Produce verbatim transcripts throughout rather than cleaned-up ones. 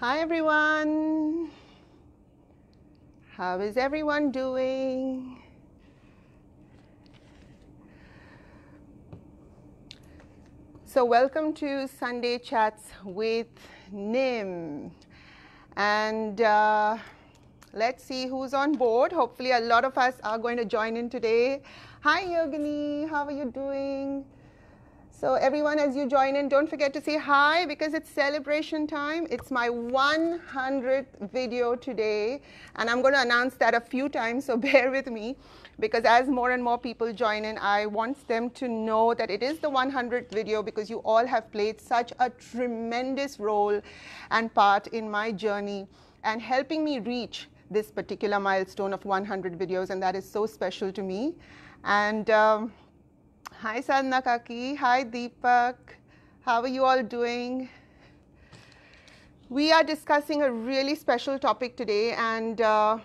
Hi everyone, how is everyone doing? So welcome to Sunday Chats with Nim, and uh, let's see who's on board. Hopefully a lot of us are going to join in today. Hi Yogini, how are you doing? So everyone, as you join in, don't forget to say hi because it's celebration time. It's my one hundredth video today, and I'm going to announce that a few times, so bear with me, because as more and more people join in, I want them to know that it is the one hundredth video because you all have played such a tremendous role and part in my journey and helping me reach this particular milestone of one hundred videos, and that is so special to me. And um, hi Sadhana Kaki, hi Deepak, how are you all doing? We are discussing a really special topic today, and, uh,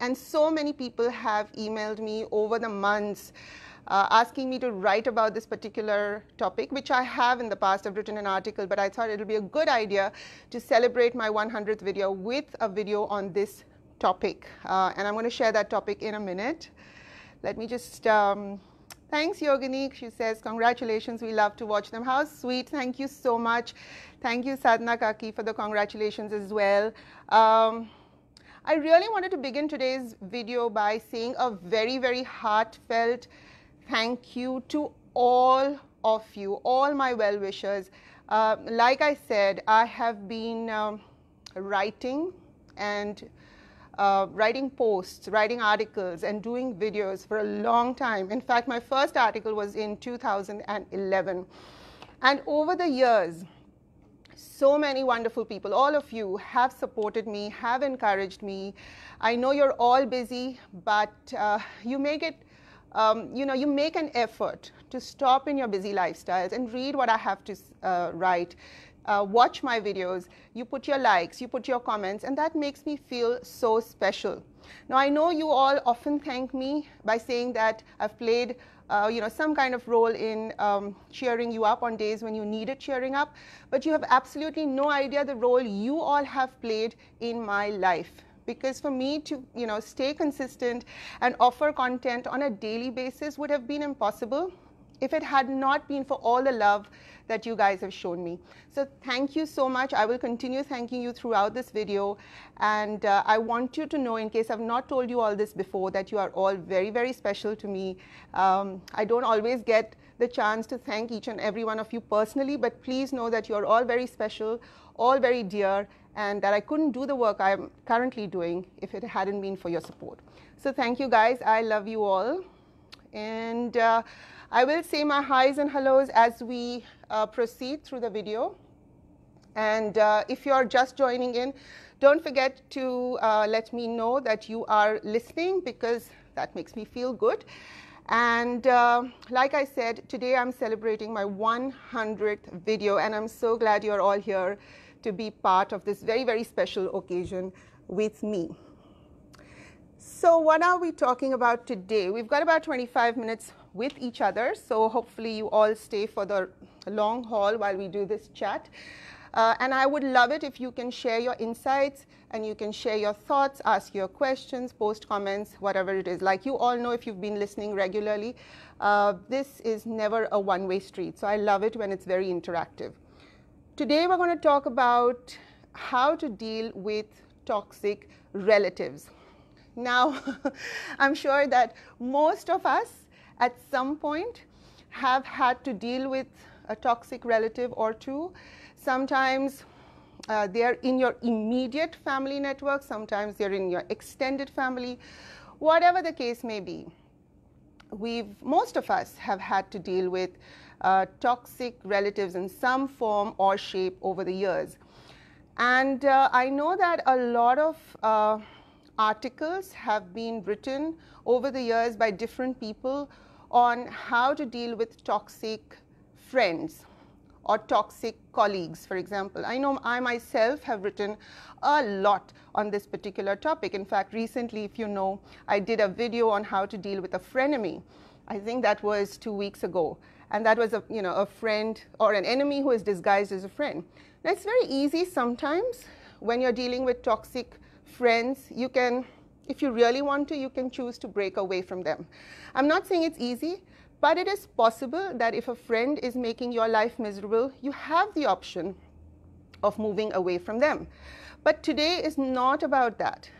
and so many people have emailed me over the months uh, asking me to write about this particular topic, which I have in the past. I've written an article, but I thought it would be a good idea to celebrate my one hundredth video with a video on this topic, uh, and I'm going to share that topic in a minute. Let me just... Um, Thanks Yogini, she says, congratulations, we love to watch them. How sweet, thank you so much. Thank you Sadhana Kaki for the congratulations as well. Um, I really wanted to begin today's video by saying a very, very heartfelt thank you to all of you, all my well-wishers. Uh, like I said, I have been um, writing and Uh, writing posts, writing articles, and doing videos for a long time. In fact, my first article was in two thousand eleven. And over the years, so many wonderful people, all of you, have supported me, have encouraged me. I know you're all busy, but uh, you make it, um, you know, you make an effort to stop in your busy lifestyles and read what I have to uh, write. Uh, watch my videos, you put your likes, you put your comments, and that makes me feel so special. Now, I know you all often thank me by saying that I've played uh, you know, some kind of role in um, cheering you up on days when you needed cheering up, but you have absolutely no idea the role you all have played in my life. Because for me to you know, stay consistent and offer content on a daily basis would have been impossible if it had not been for all the love that you guys have shown me. So thank you so much. I will continue thanking you throughout this video, and uh, I want you to know, in case I've not told you all this before, that you are all very, very special to me. Um, I don't always get the chance to thank each and every one of you personally, but please know that you are all very special, all very dear, and that I couldn't do the work I'm currently doing if it hadn't been for your support. So thank you guys. I love you all. And uh, I will say my highs and hellos as we uh, proceed through the video. And uh, if you're just joining in, don't forget to uh, let me know that you are listening, because that makes me feel good. And uh, like I said, today I'm celebrating my one hundredth video, and I'm so glad you're all here to be part of this very, very special occasion with me. So what are we talking about today? We've got about twenty-five minutes with each other, so hopefully you all stay for the long haul while we do this chat. Uh, and I would love it if you can share your insights, and you can share your thoughts, ask your questions, post comments, whatever it is. Like you all know, if you've been listening regularly, uh, this is never a one-way street, so I love it when it's very interactive. Today we're going to talk about how to deal with toxic relatives. Now, I'm sure that most of us at some point have had to deal with a toxic relative or two. Sometimes uh, they are in your immediate family network, sometimes they're in your extended family, whatever the case may be. We've, most of us have had to deal with uh, toxic relatives in some form or shape over the years. And uh, I know that a lot of uh, articles have been written over the years by different people on how to deal with toxic friends or toxic colleagues, for example. I know I myself have written a lot on this particular topic. In fact, recently, if you know, I did a video on how to deal with a frenemy. I think that was two weeks ago. And that was a, you know, a friend or an enemy who is disguised as a friend. Now, it's very easy sometimes when you're dealing with toxic friends, you can, if you really want to, you can choose to break away from them. I'm not saying it's easy, but it is possible that if a friend is making your life miserable, you have the option of moving away from them. But today is not about that,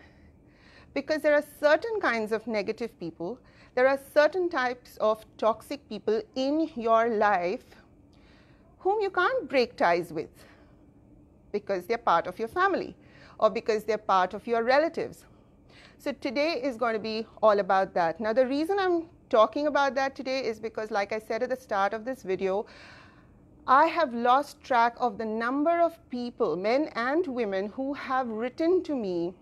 because there are certain kinds of negative people, there are certain types of toxic people in your life whom you can't break ties with because they're part of your family or because they're part of your relatives. So today is going to be all about that. Now, the reason I'm talking about that today is because, like I said at the start of this video, I have lost track of the number of people, men and women, who have written to me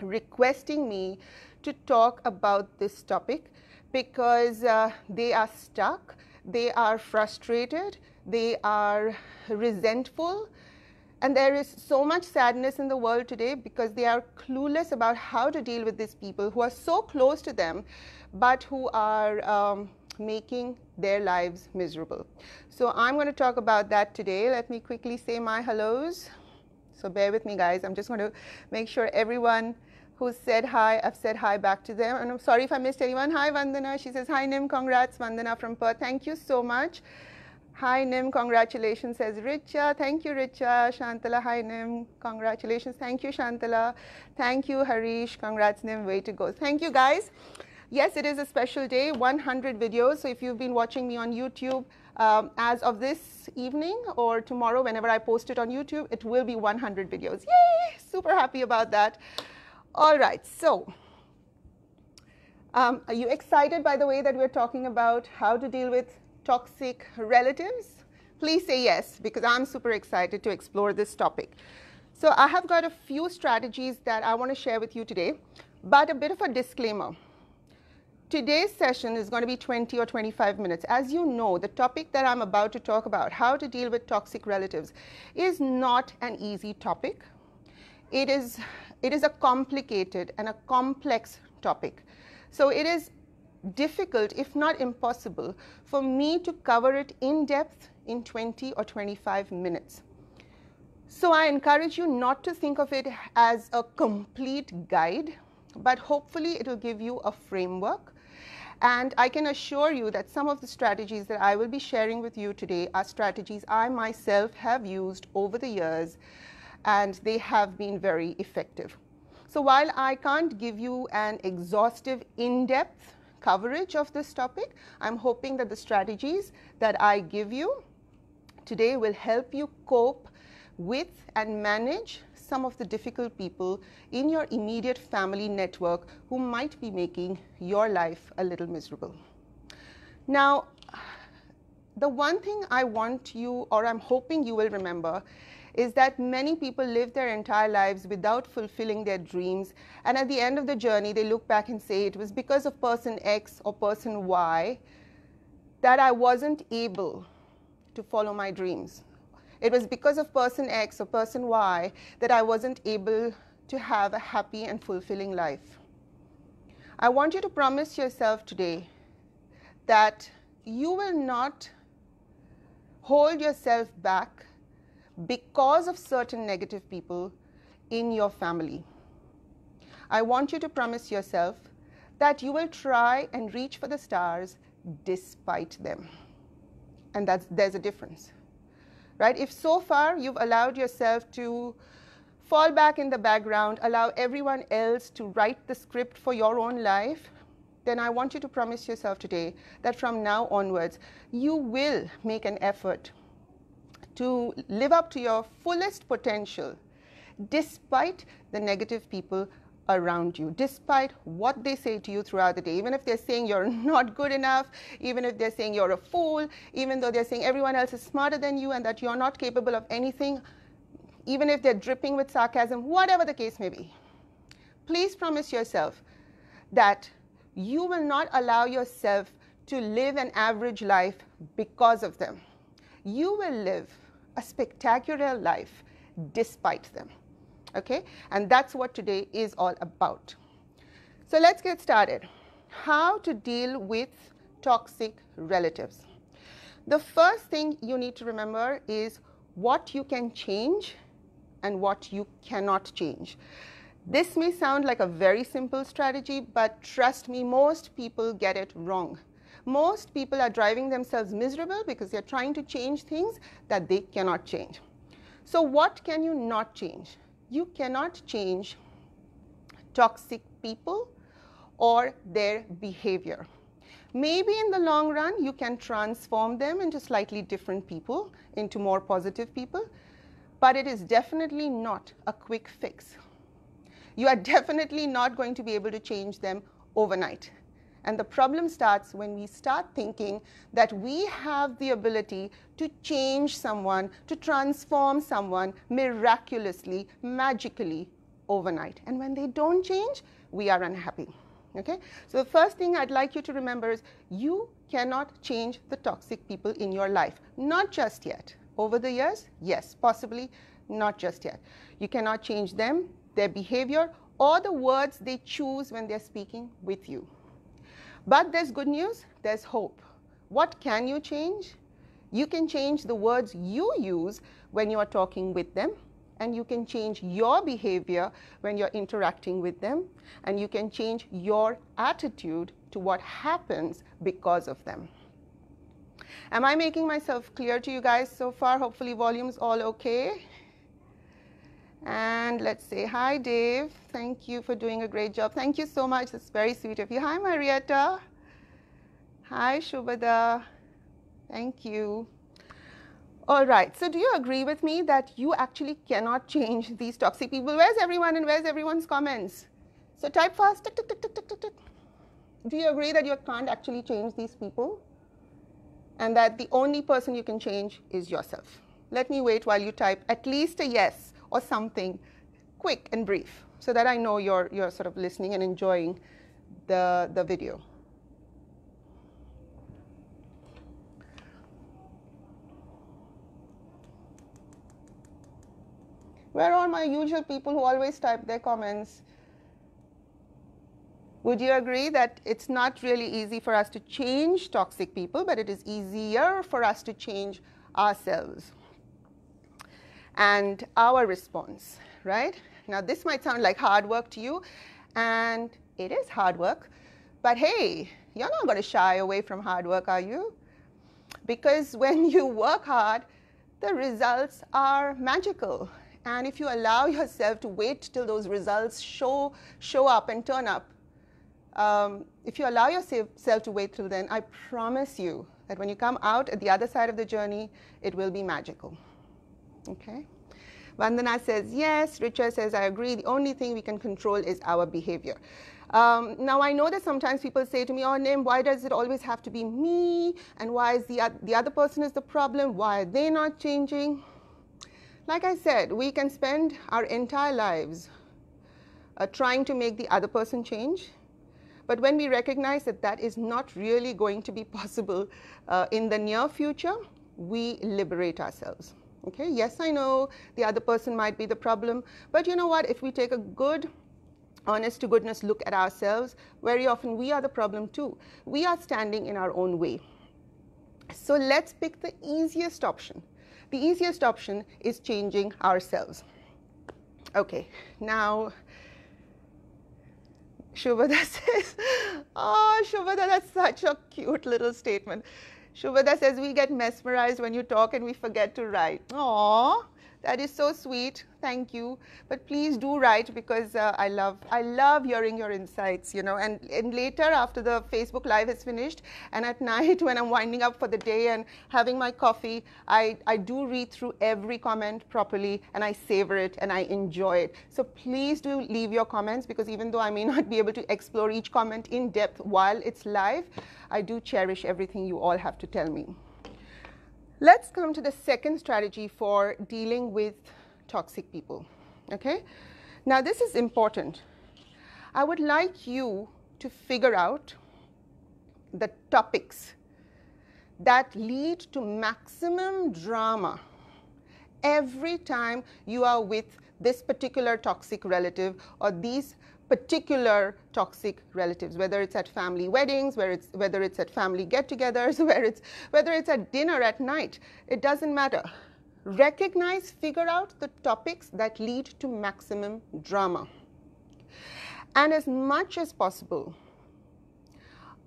requesting me to talk about this topic because uh, they are stuck, they are frustrated, they are resentful, and there is so much sadness in the world today because they are clueless about how to deal with these people who are so close to them but who are um, making their lives miserable. So I'm going to talk about that today. Let me quickly say my hellos. So bear with me, guys. I'm just going to make sure everyone who said hi, I've said hi back to them. And I'm sorry if I missed anyone. Hi, Vandana. She says, hi, Nim. Congrats, Vandana from Perth. Thank you so much. Hi, Nim. Congratulations, says Richa. Thank you, Richa. Shantala, hi, Nim. Congratulations. Thank you, Shantala. Thank you, Harish. Congrats, Nim. Way to go. Thank you, guys. Yes, it is a special day, one hundred videos. So if you've been watching me on YouTube um, as of this evening or tomorrow, whenever I post it on YouTube, it will be one hundred videos. Yay! Super happy about that. All right, so um, are you excited, by the way, that we're talking about how to deal with toxic relatives? Please say yes, because I'm super excited to explore this topic. So I have got a few strategies that I want to share with you today, but a bit of a disclaimer. Today's session is going to be twenty or twenty-five minutes. As you know, the topic that I'm about to talk about, how to deal with toxic relatives, is not an easy topic. It is, it is a complicated and a complex topic. So it is difficult, if not impossible, for me to cover it in depth in twenty or twenty-five minutes. So I encourage you not to think of it as a complete guide, but hopefully it will give you a framework. And I can assure you that some of the strategies that I will be sharing with you today are strategies I myself have used over the years, and they have been very effective. So while I can't give you an exhaustive, in-depth coverage of this topic, I'm hoping that the strategies that I give you today will help you cope with and manage some of the difficult people in your immediate family network who might be making your life a little miserable. Now, the one thing I want you, or I'm hoping you will remember, is that many people live their entire lives without fulfilling their dreams, and at the end of the journey, they look back and say, it was because of person X or person Y that I wasn't able to follow my dreams. It was because of person X or person Y that I wasn't able to have a happy and fulfilling life. I want you to promise yourself today that you will not hold yourself back because of certain negative people in your family. I want you to promise yourself that you will try and reach for the stars despite them. And that's, there's a difference. Right? If so far you've allowed yourself to fall back in the background, allow everyone else to write the script for your own life, then I want you to promise yourself today that from now onwards, you will make an effort to live up to your fullest potential despite the negative people around you, despite what they say to you throughout the day. Even if they're saying you're not good enough, even if they're saying you're a fool, even though they're saying everyone else is smarter than you and that you're not capable of anything, even if they're dripping with sarcasm, whatever the case may be, please promise yourself that you will not allow yourself to live an average life because of them. You will live a spectacular life despite them. Okay, and that's what today is all about. So let's get started. How to deal with toxic relatives. The first thing you need to remember is what you can change and what you cannot change. This may sound like a very simple strategy, but trust me, most people get it wrong. Most people are driving themselves miserable because they're trying to change things that they cannot change. So what can you not change? You cannot change toxic people or their behavior. Maybe in the long run, you can transform them into slightly different people, into more positive people, but it is definitely not a quick fix. You are definitely not going to be able to change them overnight. And the problem starts when we start thinking that we have the ability to change someone, to transform someone miraculously, magically, overnight. And when they don't change, we are unhappy. Okay? So the first thing I'd like you to remember is you cannot change the toxic people in your life. Not just yet. Over the years, yes, possibly, not just yet. You cannot change them, their behavior, or the words they choose when they're speaking with you. But there's good news, there's hope. What can you change? You can change the words you use when you are talking with them, and you can change your behavior when you're interacting with them, and you can change your attitude to what happens because of them. Am I making myself clear to you guys so far? Hopefully volume's all okay. And let's say hi, Dave. Thank you for doing a great job. Thank you so much. It's very sweet of you. Hi, Marietta. Hi, Shubhada. Thank you. All right. So do you agree with me that you actually cannot change these toxic people? Where's everyone and where's everyone's comments? So type fast. Tick, tick, tick, tick, tick, tick, tick. Do you agree that you can't actually change these people? And that the only person you can change is yourself? Let me wait while you type at least a yes. Or something quick and brief, so that I know you're, you're sort of listening and enjoying the, the video. Where are my usual people who always type their comments? Would you agree that it's not really easy for us to change toxic people, but it is easier for us to change ourselves and our response, right? Now, this might sound like hard work to you, and it is hard work, but hey, you're not going to shy away from hard work, are you? Because when you work hard, the results are magical, and if you allow yourself to wait till those results show, show up and turn up, um, if you allow yourself to wait till then, I promise you that when you come out at the other side of the journey, it will be magical. Okay. Vandana says, yes. Richa says, I agree. The only thing we can control is our behavior. Um, now, I know that sometimes people say to me, oh, Nim, why does it always have to be me? And why is the, the other person is the problem? Why are they not changing? Like I said, we can spend our entire lives uh, trying to make the other person change. But when we recognize that that is not really going to be possible uh, in the near future, we liberate ourselves. Okay, yes, I know the other person might be the problem, but you know what? If we take a good, honest to goodness look at ourselves, very often we are the problem too. We are standing in our own way. So let's pick the easiest option. The easiest option is changing ourselves. Okay, now Shubhada says, oh, Shubhada, that's such a cute little statement. Shubhada says, we get mesmerized when you talk and we forget to write. Aww, that is so sweet. Thank you. But please do write, because uh, I love I love hearing your insights, you know. And, and later, after the Facebook Live is finished, and at night when I'm winding up for the day and having my coffee, I, I do read through every comment properly, and I savor it and I enjoy it. So please do leave your comments, because even though I may not be able to explore each comment in depth while it's live, I do cherish everything you all have to tell me. Let's come to the second strategy for dealing with toxic people, okay? Now, this is important. I would like you to figure out the topics that lead to maximum drama every time you are with this particular toxic relative or these particular toxic relatives, whether it's at family weddings, where it's, whether it's at family get-togethers, where it's, whether it's at dinner at night, it doesn't matter. Recognize, figure out the topics that lead to maximum drama. And as much as possible,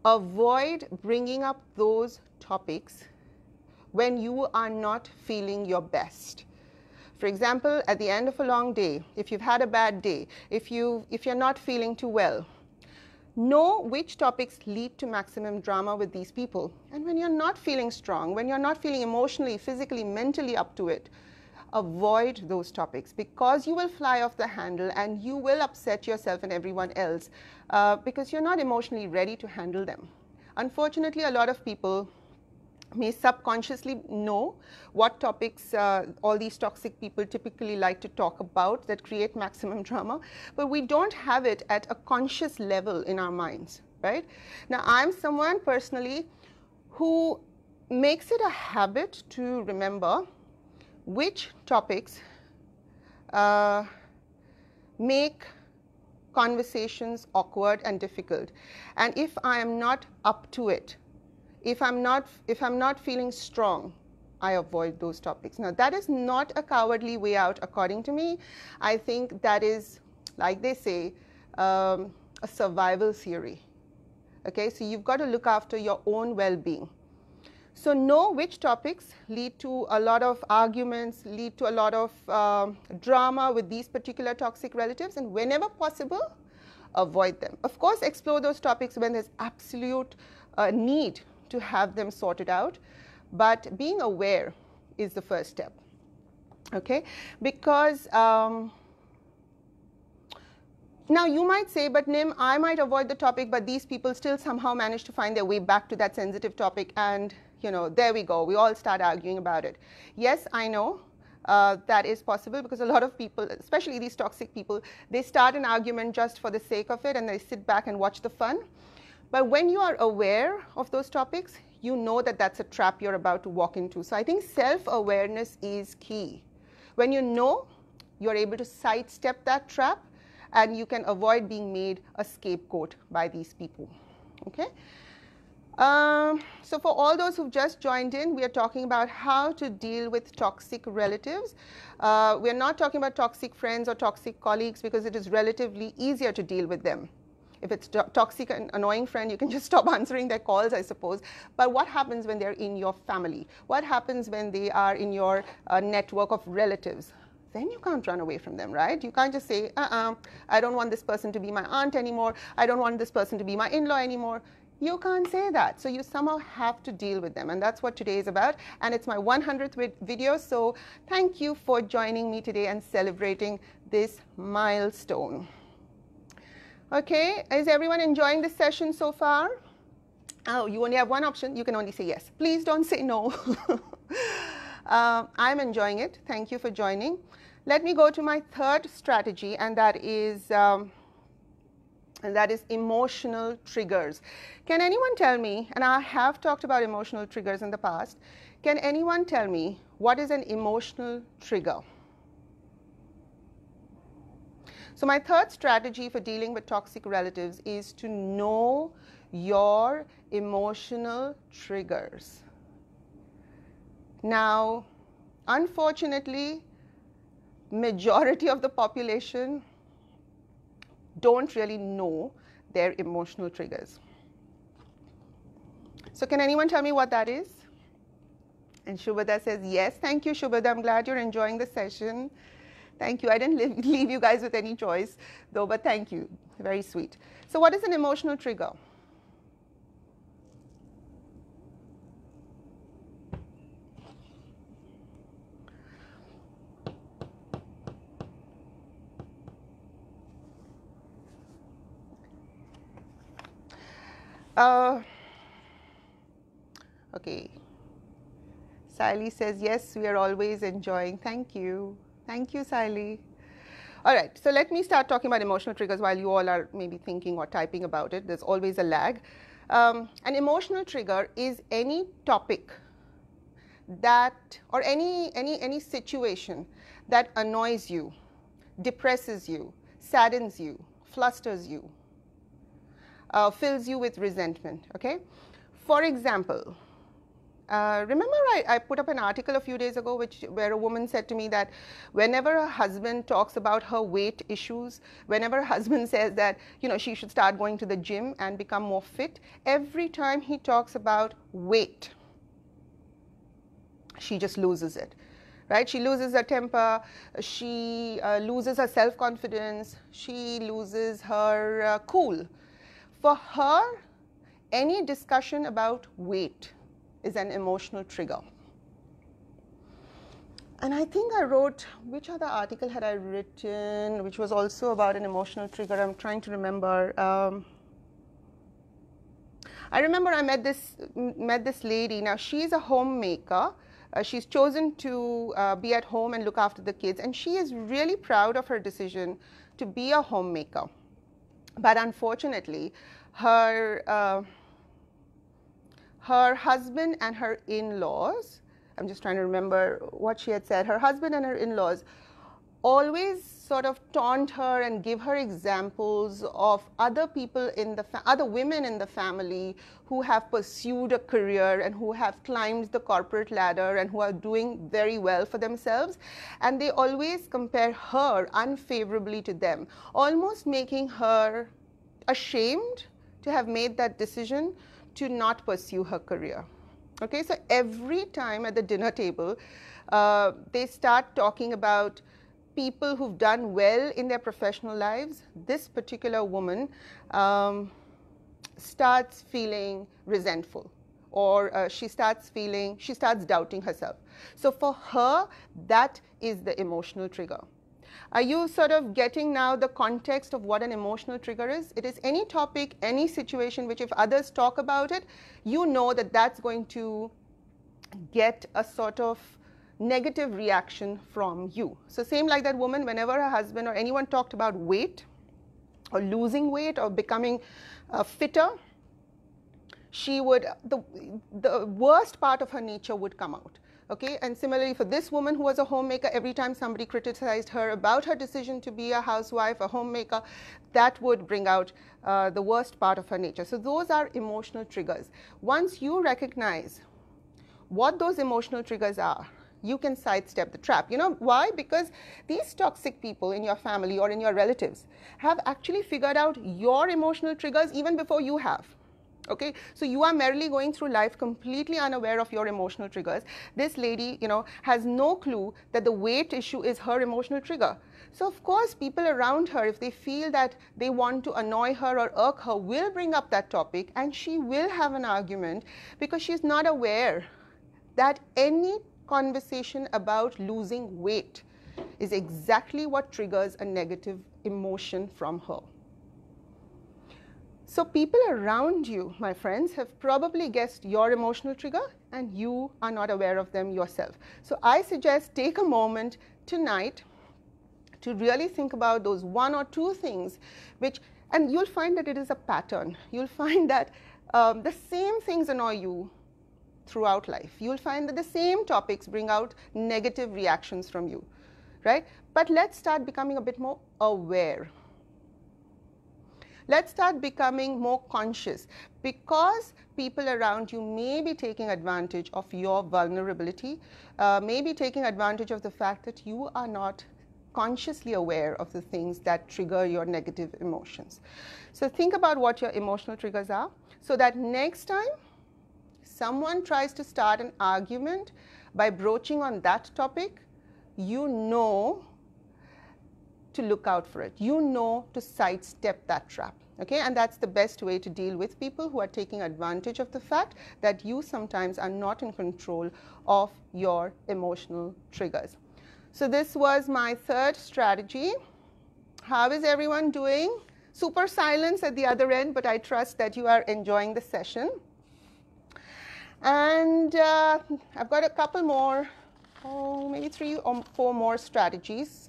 avoid bringing up those topics when you are not feeling your best. For example, at the end of a long day, if you've had a bad day, if, you, if you're not feeling too well, know which topics lead to maximum drama with these people. And when you're not feeling strong, when you're not feeling emotionally, physically, mentally up to it, avoid those topics, because you will fly off the handle and you will upset yourself and everyone else uh, because you're not emotionally ready to handle them. Unfortunately, a lot of people may subconsciously know what topics uh, all these toxic people typically like to talk about that create maximum drama, but we don't have it at a conscious level in our minds, right? Now, I'm someone personally who makes it a habit to remember which topics uh, make conversations awkward and difficult, and if I am not up to it, If I'm not, if I'm not feeling strong, I avoid those topics. Now, that is not a cowardly way out, according to me. I think that is, like they say, um, a survival theory. Okay, so you've got to look after your own well-being. So know which topics lead to a lot of arguments, lead to a lot of um, drama with these particular toxic relatives, and whenever possible, avoid them. Of course, explore those topics when there's absolute uh, need to have them sorted out, but being aware is the first step, okay? Because um, now you might say, but Nim, I might avoid the topic, but these people still somehow manage to find their way back to that sensitive topic, and you know, there we go, we all start arguing about it. Yes, I know uh, that is possible, because a lot of people, especially these toxic people, they start an argument just for the sake of it, and they sit back and watch the fun. But when you are aware of those topics, you know that that's a trap you're about to walk into. So I think self-awareness is key. When you know, you're able to sidestep that trap and you can avoid being made a scapegoat by these people, okay? Um, so for all those who've just joined in, we are talking about how to deal with toxic relatives. Uh, we are not talking about toxic friends or toxic colleagues, because it is relatively easier to deal with them. If it's a toxic and annoying friend, you can just stop answering their calls, I suppose. But what happens when they're in your family? What happens when they are in your uh, network of relatives? Then you can't run away from them, right? You can't just say, uh-uh, I don't want this person to be my aunt anymore. I don't want this person to be my in-law anymore. You can't say that. So you somehow have to deal with them. And that's what today is about. And it's my one hundredth video. So thank you for joining me today and celebrating this milestone. Okay, is everyone enjoying this session so far? Oh, you only have one option. You can only say yes. Please don't say no. uh, I'm enjoying it. Thank you for joining. Let me go to my third strategy, and that is um, and that is emotional triggers. Can anyone tell me, and I have talked about emotional triggers in the past, can anyone tell me what is an emotional trigger? So my third strategy for dealing with toxic relatives is to know your emotional triggers. Now, unfortunately, majority of the population don't really know their emotional triggers. So can anyone tell me what that is? And Shubhada says yes. Thank you, Shubhada. I'm glad you're enjoying the session. Thank you. I didn't leave you guys with any choice, though, but thank you. Very sweet. So what is an emotional trigger? Uh, okay. Saeli says, yes, we are always enjoying. Thank you. Thank you, Siley. All right, so let me start talking about emotional triggers while you all are maybe thinking or typing about it. There's always a lag. Um, an emotional trigger is any topic that, or any, any, any situation that annoys you, depresses you, saddens you, flusters you, uh, fills you with resentment, okay? For example, Uh, remember, I, I put up an article a few days ago which where a woman said to me that whenever a husband talks about her weight issues, whenever a husband says that, you know, she should start going to the gym and become more fit, every time he talks about weight, she just loses it, right? She loses her temper, she uh, loses her self-confidence, she loses her uh, cool. For her, any discussion about weight is an emotional trigger. And I think I wrote, which other article had I written, which was also about an emotional trigger? I'm trying to remember. Um, I remember I met this, met this lady. Now, she's a homemaker. Uh, she's chosen to uh, be at home and look after the kids. And she is really proud of her decision to be a homemaker. But unfortunately, her... Uh, Her husband and her in-laws, I'm just trying to remember what she had said, her husband and her in-laws always sort of taunt her and give her examples of other people in the, fa- other women in the family who have pursued a career and who have climbed the corporate ladder and who are doing very well for themselves. And they always compare her unfavorably to them, almost making her ashamed to have made that decision to not pursue her career. Okay, so every time at the dinner table, uh, they start talking about people who've done well in their professional lives. This particular woman um, starts feeling resentful, or uh, she starts feeling, she starts doubting herself. So for her, that is the emotional trigger. Are you sort of getting now the context of what an emotional trigger is? It is any topic, any situation, which if others talk about it, you know that that's going to get a sort of negative reaction from you. So same like that woman, whenever her husband or anyone talked about weight or losing weight or becoming uh, fitter, she would, the, the worst part of her nature would come out. Okay, and similarly for this woman who was a homemaker, every time somebody criticized her about her decision to be a housewife, a homemaker, that would bring out uh, the worst part of her nature. So those are emotional triggers. Once you recognize what those emotional triggers are, you can sidestep the trap. You know why? Because these toxic people in your family or in your relatives have actually figured out your emotional triggers even before you have. Okay, so you are merely going through life completely unaware of your emotional triggers. This lady, you know, has no clue that the weight issue is her emotional trigger. So of course, people around her, if they feel that they want to annoy her or irk her, will bring up that topic and she will have an argument because she's not aware that any conversation about losing weight is exactly what triggers a negative emotion from her. So people around you, my friends, have probably guessed your emotional trigger and you are not aware of them yourself. So I suggest take a moment tonight to really think about those one or two things which, and you'll find that it is a pattern. You'll find that um, the same things annoy you throughout life. You'll find that the same topics bring out negative reactions from you, right? But let's start becoming a bit more aware. Let's start becoming more conscious because people around you may be taking advantage of your vulnerability, uh, may be taking advantage of the fact that you are not consciously aware of the things that trigger your negative emotions. So think about what your emotional triggers are so that next time someone tries to start an argument by broaching on that topic, you know to look out for it. You know to sidestep that trap, okay? And that's the best way to deal with people who are taking advantage of the fact that you sometimes are not in control of your emotional triggers. So this was my third strategy. How is everyone doing? Super silence at the other end, but I trust that you are enjoying the session. And uh, I've got a couple more, oh, maybe three or four more strategies.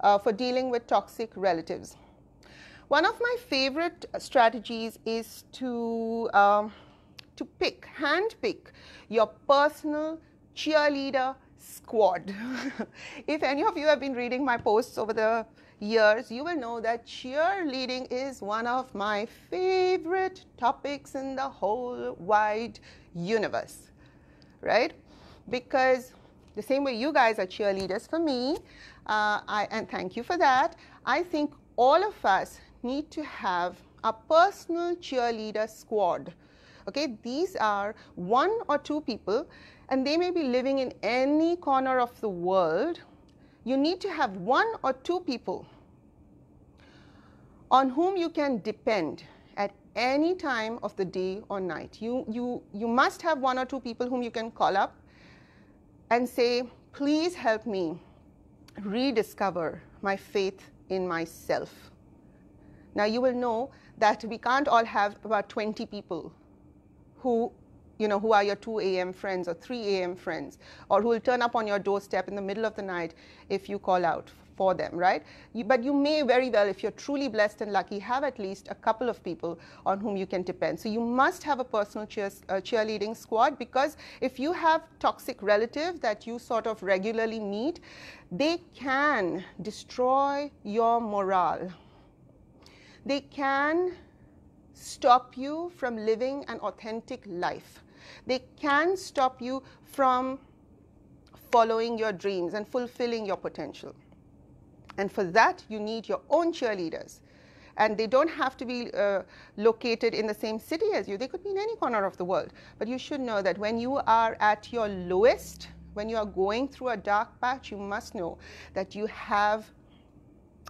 Uh, for dealing with toxic relatives. One of my favorite strategies is to, um, to pick, hand pick your personal cheerleader squad. If any of you have been reading my posts over the years, you will know that cheerleading is one of my favorite topics in the whole wide universe. right? Because the same way you guys are cheerleaders for me, uh, I, and thank you for that, I think all of us need to have a personal cheerleader squad. Okay, these are one or two people, and they may be living in any corner of the world. You need to have one or two people on whom you can depend at any time of the day or night. You, you, you must have one or two people whom you can call up and say, please help me rediscover my faith in myself. Now, you will know that we can't all have about twenty people who, you know, who are your two A M friends or three A M friends, or who will turn up on your doorstep in the middle of the night if you call out for them, right? You, but you may very well, if you're truly blessed and lucky, have at least a couple of people on whom you can depend. So you must have a personal cheer, uh, cheerleading squad, because if you have toxic relatives that you sort of regularly meet, they can destroy your morale. They can stop you from living an authentic life. They can stop you from following your dreams and fulfilling your potential. And for that, you need your own cheerleaders. And they don't have to be uh, located in the same city as you. They could be in any corner of the world. But you should know that when you are at your lowest, when you are going through a dark patch, you must know that you have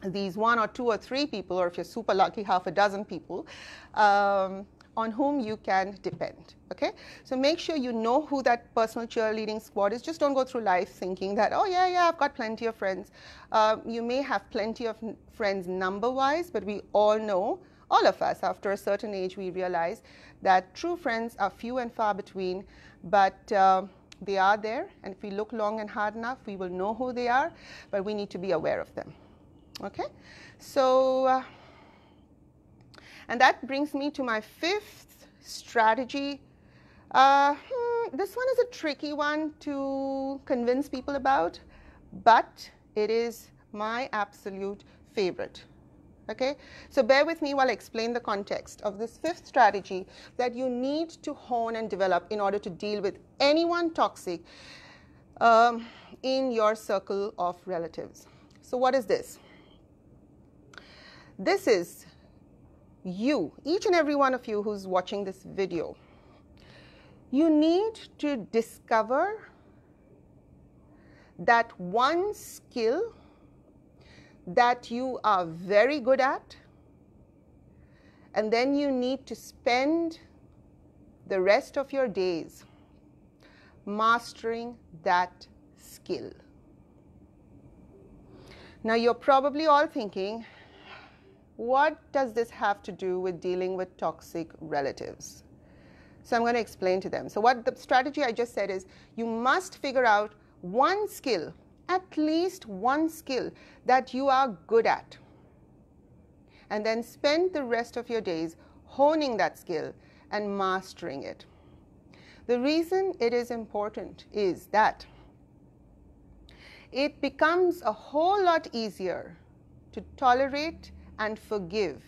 these one or two or three people, or if you're super lucky, half a dozen people, um, on whom you can depend, okay? So make sure you know who that personal cheerleading squad is. Just don't go through life thinking that, oh yeah, yeah, I've got plenty of friends. Uh, you may have plenty of friends number-wise, but we all know, all of us, after a certain age, we realize that true friends are few and far between, but uh, they are there, and if we look long and hard enough, we will know who they are, but we need to be aware of them, okay? So. Uh, And that brings me to my fifth strategy. Uh, hmm, this one is a tricky one to convince people about, but it is my absolute favorite. Okay? So bear with me while I explain the context of this fifth strategy that you need to hone and develop in order to deal with anyone toxic um, in your circle of relatives. So what is this? This is you, each and every one of you who's watching this video, you need to discover that one skill that you are very good at, and then you need to spend the rest of your days mastering that skill. Now, you're probably all thinking, what does this have to do with dealing with toxic relatives? So I'm going to explain to them. So what the strategy I just said is, you must figure out one skill, at least one skill that you are good at, and then spend the rest of your days honing that skill and mastering it. The reason it is important is that it becomes a whole lot easier to tolerate and forgive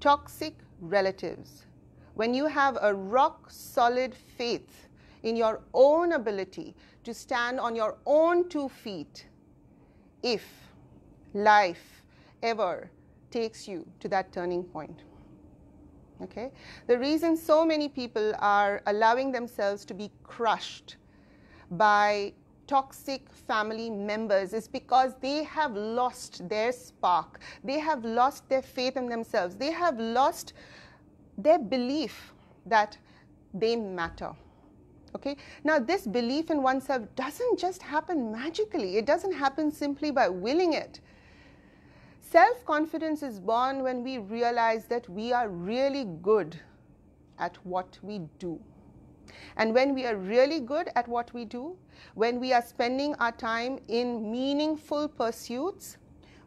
toxic relatives when you have a rock solid faith in your own ability to stand on your own two feet if life ever takes you to that turning point. Okay? The reason so many people are allowing themselves to be crushed by toxic family members is because they have lost their spark. They have lost their faith in themselves. They have lost their belief that they matter. Okay? Now, this belief in oneself doesn't just happen magically. It doesn't happen simply by willing it. Self-confidence is born when we realize that we are really good at what we do. And when we are really good at what we do, when we are spending our time in meaningful pursuits,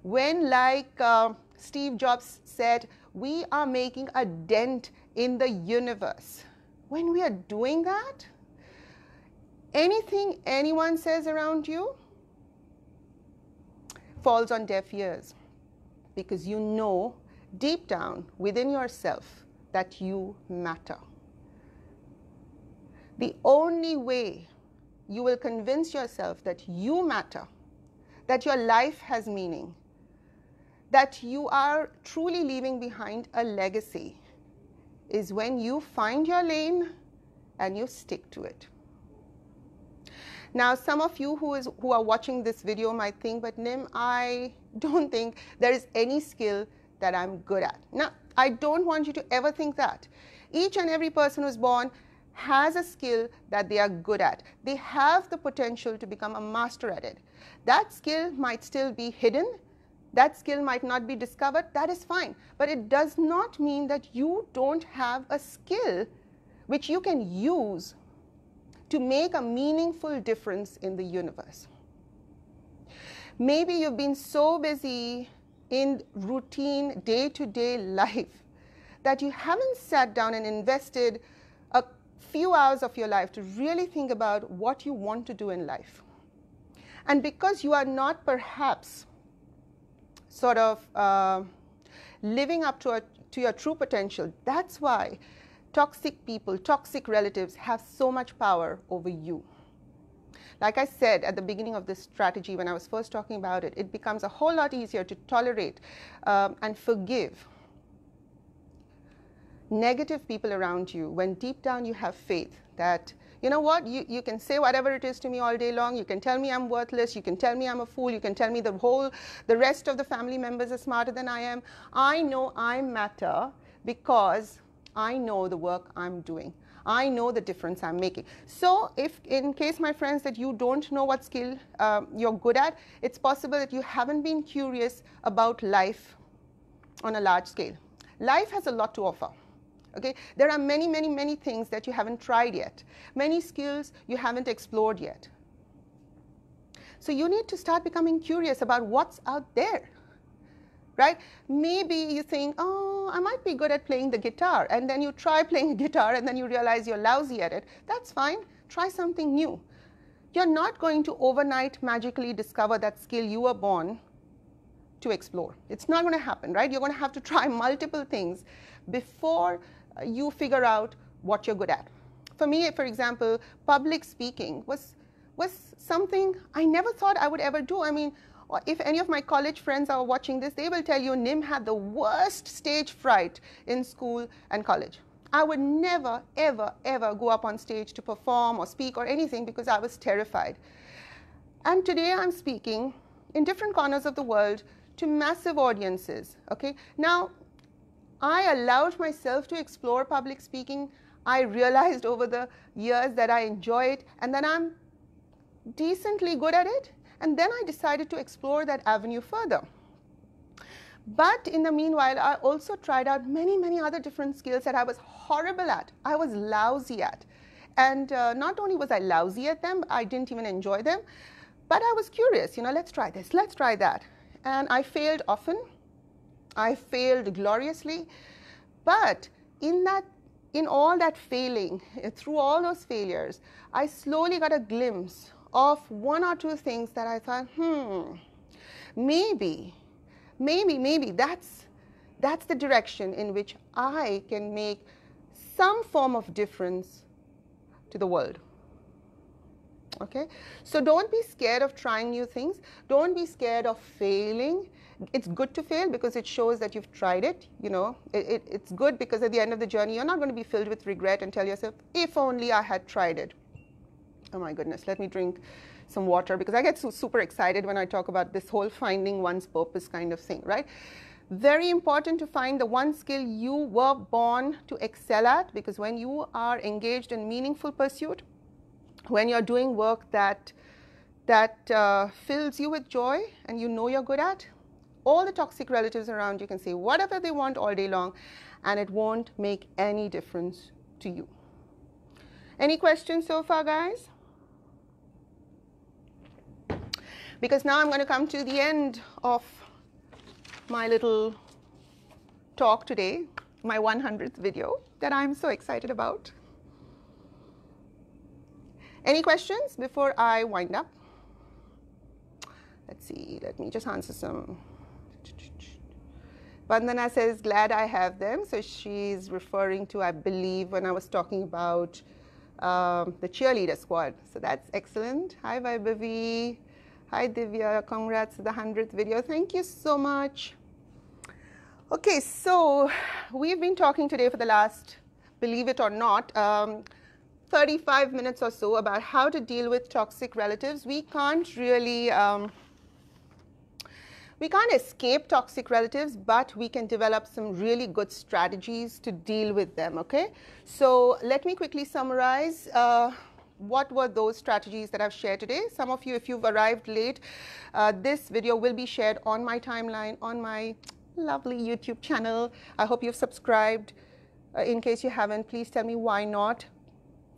when, like uh, Steve Jobs said, we are making a dent in the universe, when we are doing that, anything anyone says around you falls on deaf ears, because you know deep down within yourself that you matter. The only way you will convince yourself that you matter, that your life has meaning, that you are truly leaving behind a legacy, is when you find your lane and you stick to it. Now, some of you who, is, who are watching this video might think, but Nim, I don't think there is any skill that I'm good at. Now, I don't want you to ever think that. Each and every person who's born has a skill that they are good at. They have the potential to become a master at it. That skill might still be hidden. That skill might not be discovered. That is fine. But it does not mean that you don't have a skill which you can use to make a meaningful difference in the universe. Maybe you've been so busy in routine, day-to-day life that you haven't sat down and invested a few hours of your life to really think about what you want to do in life. And because you are not perhaps sort of uh, living up to, a, to your true potential, that's why toxic people, toxic relatives have so much power over you. Like I said at the beginning of this strategy when I was first talking about it, it becomes a whole lot easier to tolerate um, and forgive negative people around you when deep down you have faith that, you know what, you, you can say whatever it is to me all day long, you can tell me I'm worthless, you can tell me I'm a fool, you can tell me the whole, the rest of the family members are smarter than I am. I know I matter because I know the work I'm doing. I know the difference I'm making. So if in case, my friends, that you don't know what skill uh, you're good at, it's possible that you haven't been curious about life on a large scale. Life has a lot to offer. Okay? There are many, many, many things that you haven't tried yet. Many skills you haven't explored yet. So you need to start becoming curious about what's out there. Right? Maybe you think, oh, I might be good at playing the guitar, and then you try playing guitar and then you realize you're lousy at it. That's fine. Try something new. You're not going to overnight magically discover that skill you were born to explore. It's not going to happen, right? You're going to have to try multiple things before you figure out what you're good at. For me, for example, public speaking was, was something I never thought I would ever do. I mean, if any of my college friends are watching this, they will tell you Nim had the worst stage fright in school and college. I would never, ever, ever go up on stage to perform or speak or anything because I was terrified. And today I'm speaking in different corners of the world to massive audiences. Okay? Now, I allowed myself to explore public speaking. I realized over the years that I enjoy it and that I'm decently good at it. And then I decided to explore that avenue further. But in the meanwhile, I also tried out many, many other different skills that I was horrible at. I was lousy at. And uh, not only was I lousy at them, I didn't even enjoy them, but I was curious, you know, let's try this, let's try that. And I failed often. I failed gloriously. But in that, in all that failing, through all those failures, I slowly got a glimpse of one or two things that I thought, hmm, maybe, maybe, maybe that's, that's the direction in which I can make some form of difference to the world. Okay? So don't be scared of trying new things. Don't be scared of failing. It's good to fail because it shows that you've tried it. You know, it, it, it's good because at the end of the journey, you're not going to be filled with regret and tell yourself, if only I had tried it. Oh my goodness, let me drink some water because I get so super excited when I talk about this whole finding one's purpose kind of thing, right? Very important to find the one skill you were born to excel at, because when you are engaged in meaningful pursuit, when you're doing work that, that uh, fills you with joy and you know you're good at, all the toxic relatives around you can say whatever they want all day long and it won't make any difference to you. Any questions so far, guys? Because now I'm going to come to the end of my little talk today, my one hundredth video that I'm so excited about. Any questions before I wind up? Let's see, let me just answer some. Vandana says, glad I have them. So she's referring to, I believe, when I was talking about um, the cheerleader squad. So that's excellent. Hi, Vaibhavi. Hi, Divya. Congrats to the hundredth video. Thank you so much. Okay, so we've been talking today for the last, believe it or not, um, thirty-five minutes or so about how to deal with toxic relatives. We can't really, um, we can't escape toxic relatives, but we can develop some really good strategies to deal with them, okay? So let me quickly summarize. Uh, What were those strategies that I've shared today? Some of you, if you've arrived late, uh, this video will be shared on my timeline, on my lovely YouTube channel. I hope you've subscribed. Uh, in case you haven't, please tell me why not.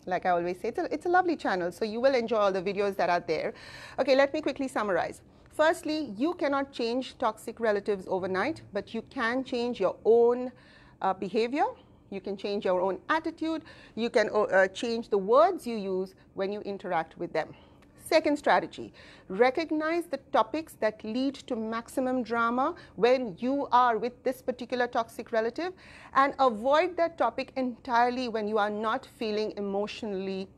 Like I always say, it's a, it's a lovely channel, so you will enjoy all the videos that are there. Okay, let me quickly summarize. Firstly, you cannot change toxic relatives overnight, but you can change your own uh, behavior. You can change your own attitude. You can uh, change the words you use when you interact with them. Second strategy, recognize the topics that lead to maximum drama when you are with this particular toxic relative, and avoid that topic entirely when you are not feeling emotionally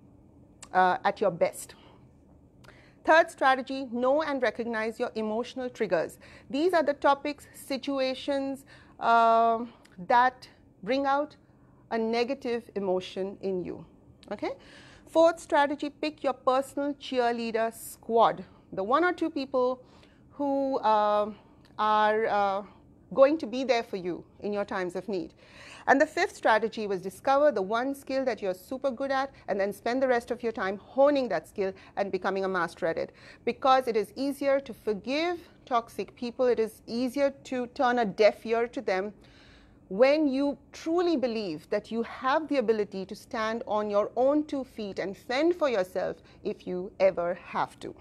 uh, at your best. Third strategy, know and recognize your emotional triggers. These are the topics, situations uh, that bring out a negative emotion in you, okay? Fourth strategy, pick your personal cheerleader squad, the one or two people who uh, are uh, going to be there for you in your times of need. And the fifth strategy was discover the one skill that you're super good at, and then spend the rest of your time honing that skill and becoming a master at it. Because it is easier to forgive toxic people, it is easier to turn a deaf ear to them when you truly believe that you have the ability to stand on your own two feet and fend for yourself if you ever have to.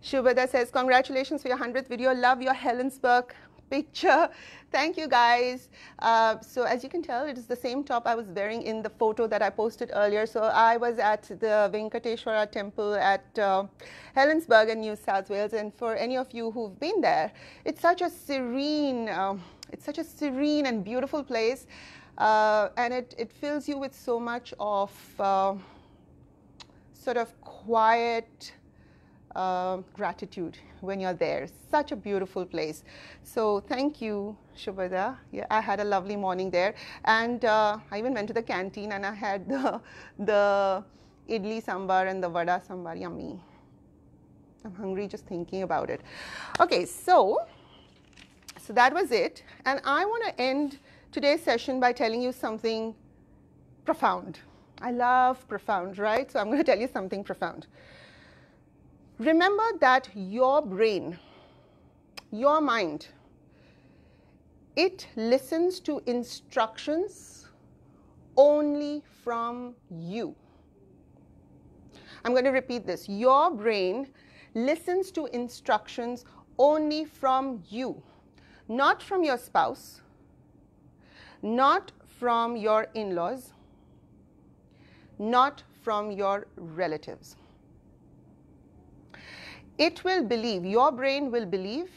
Shubhada says, congratulations for your hundredth video. Love your Helensburg picture. Thank you, guys. Uh, so as you can tell, it is the same top I was wearing in the photo that I posted earlier. So I was at the Venkateshwara temple at uh, Helensburg in New South Wales. And for any of you who've been there, it's such a serene... Um, It's such a serene and beautiful place, uh, and it, it fills you with so much of uh, sort of quiet uh, gratitude when you're there. Such a beautiful place. So thank you, Shubhada. Yeah, I had a lovely morning there, and uh, I even went to the canteen and I had the, the idli sambar and the vada sambar. Yummy. I'm hungry just thinking about it. Okay, so... So that was it, and I want to end today's session by telling you something profound. I love profound, right? So I'm going to tell you something profound. Remember that your brain, your mind, it listens to instructions only from you. I'm going to repeat this. Your brain listens to instructions only from you. Not from your spouse, not from your in-laws, not from your relatives. It will believe, your brain will believe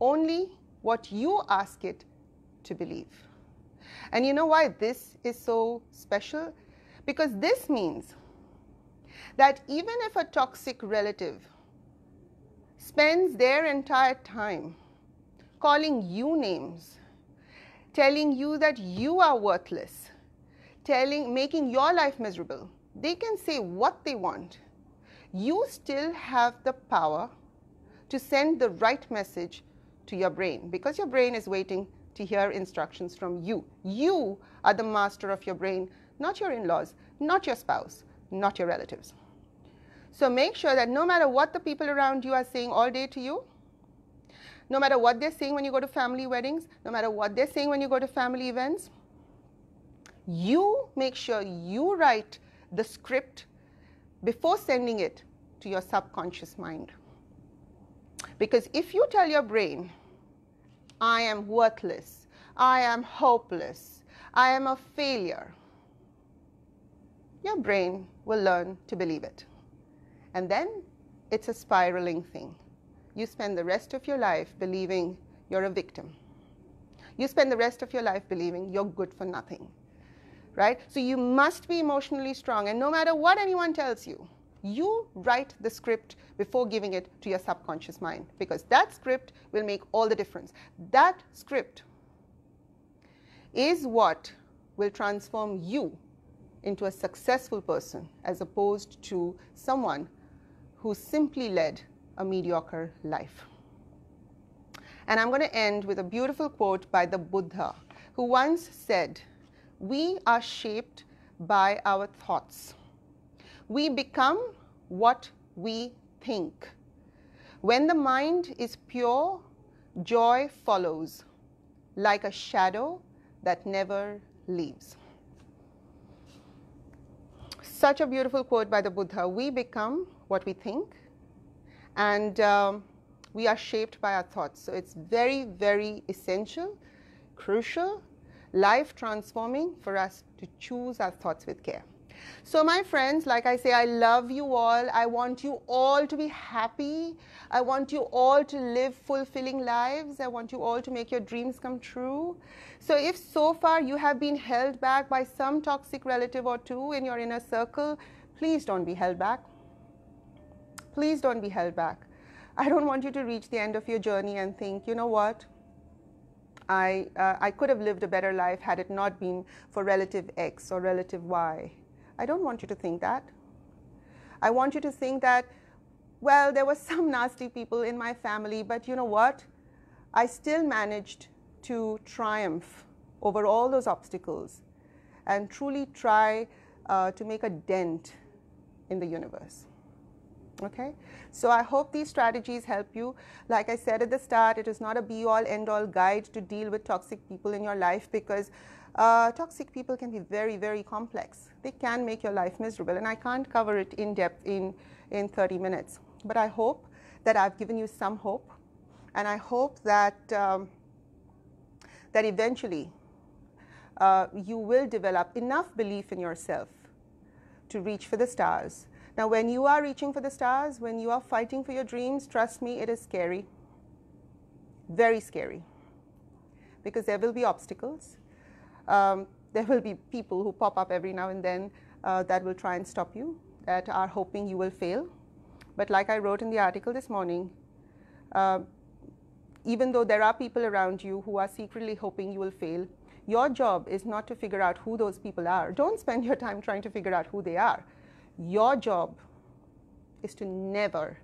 only what you ask it to believe. And you know why this is so special? Because this means that even if a toxic relative spends their entire time calling you names, telling you that you are worthless, telling, making your life miserable, they can say what they want. You still have the power to send the right message to your brain, because your brain is waiting to hear instructions from you. You are the master of your brain, not your in-laws, not your spouse, not your relatives. So make sure that no matter what the people around you are saying all day to you, no matter what they're saying when you go to family weddings, no matter what they're saying when you go to family events, you make sure you write the script before sending it to your subconscious mind. Because if you tell your brain, I am worthless, I am hopeless, I am a failure, your brain will learn to believe it. And then it's a spiraling thing. You spend the rest of your life believing you're a victim. You spend the rest of your life believing you're good for nothing. right? So you must be emotionally strong, and no matter what anyone tells you, you write the script before giving it to your subconscious mind, because that script will make all the difference. That script is what will transform you into a successful person, as opposed to someone who simply led a mediocre life. And I'm going to end with a beautiful quote by the Buddha, who once said, "We are shaped by our thoughts. We become what we think. When the mind is pure, joy follows, like a shadow that never leaves." Such a beautiful quote by the Buddha. We become what we think, and um, we are shaped by our thoughts. So it's very, very essential, crucial, life-transforming for us to choose our thoughts with care. So my friends, like I say, I love you all. I want you all to be happy. I want you all to live fulfilling lives. I want you all to make your dreams come true. So if so far you have been held back by some toxic relative or two in your inner circle, please don't be held back. Please don't be held back. I don't want you to reach the end of your journey and think, you know what? I, uh, I could have lived a better life had it not been for relative X or relative Y. I don't want you to think that. I want you to think that, well, there were some nasty people in my family, but you know what? I still managed to triumph over all those obstacles and truly try uh, to make a dent in the universe. Okay? So I hope these strategies help you. Like I said at the start, it is not a be-all, end-all guide to deal with toxic people in your life, because Uh, toxic people can be very, very complex. They can make your life miserable, and I can't cover it in depth in, in thirty minutes. But I hope that I've given you some hope, and I hope that, um, that eventually uh, you will develop enough belief in yourself to reach for the stars. Now, when you are reaching for the stars, when you are fighting for your dreams, trust me, it is scary, very scary, because there will be obstacles. Um, there will be people who pop up every now and then uh, that will try and stop you, that are hoping you will fail. But like I wrote in the article this morning, uh, even though there are people around you who are secretly hoping you will fail, your job is not to figure out who those people are. Don't spend your time trying to figure out who they are. Your job is to never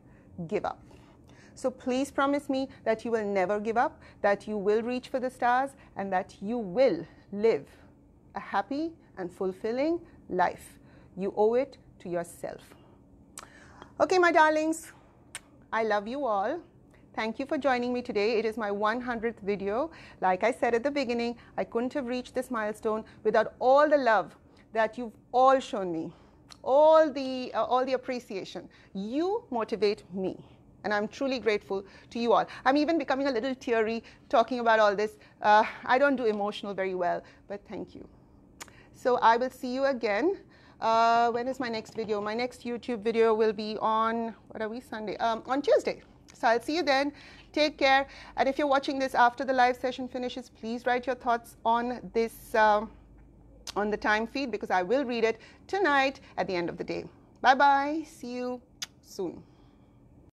give up. So please promise me that you will never give up, that you will reach for the stars, and that you will live a happy and fulfilling life. You owe it to yourself. Okay, my darlings, I love you all. Thank you for joining me today. It is my one hundredth video. Like I said at the beginning, I couldn't have reached this milestone without all the love that you've all shown me, all the, uh, all the appreciation. You motivate me, and I'm truly grateful to you all. I'm even becoming a little teary talking about all this. Uh, I don't do emotional very well, but thank you. So I will see you again. Uh, when is my next video? My next YouTube video will be on, what are we, Sunday? Um, on Tuesday. So I'll see you then. Take care. And if you're watching this after the live session finishes, please write your thoughts on this, um, on the time feed, because I will read it tonight at the end of the day. Bye-bye. See you soon.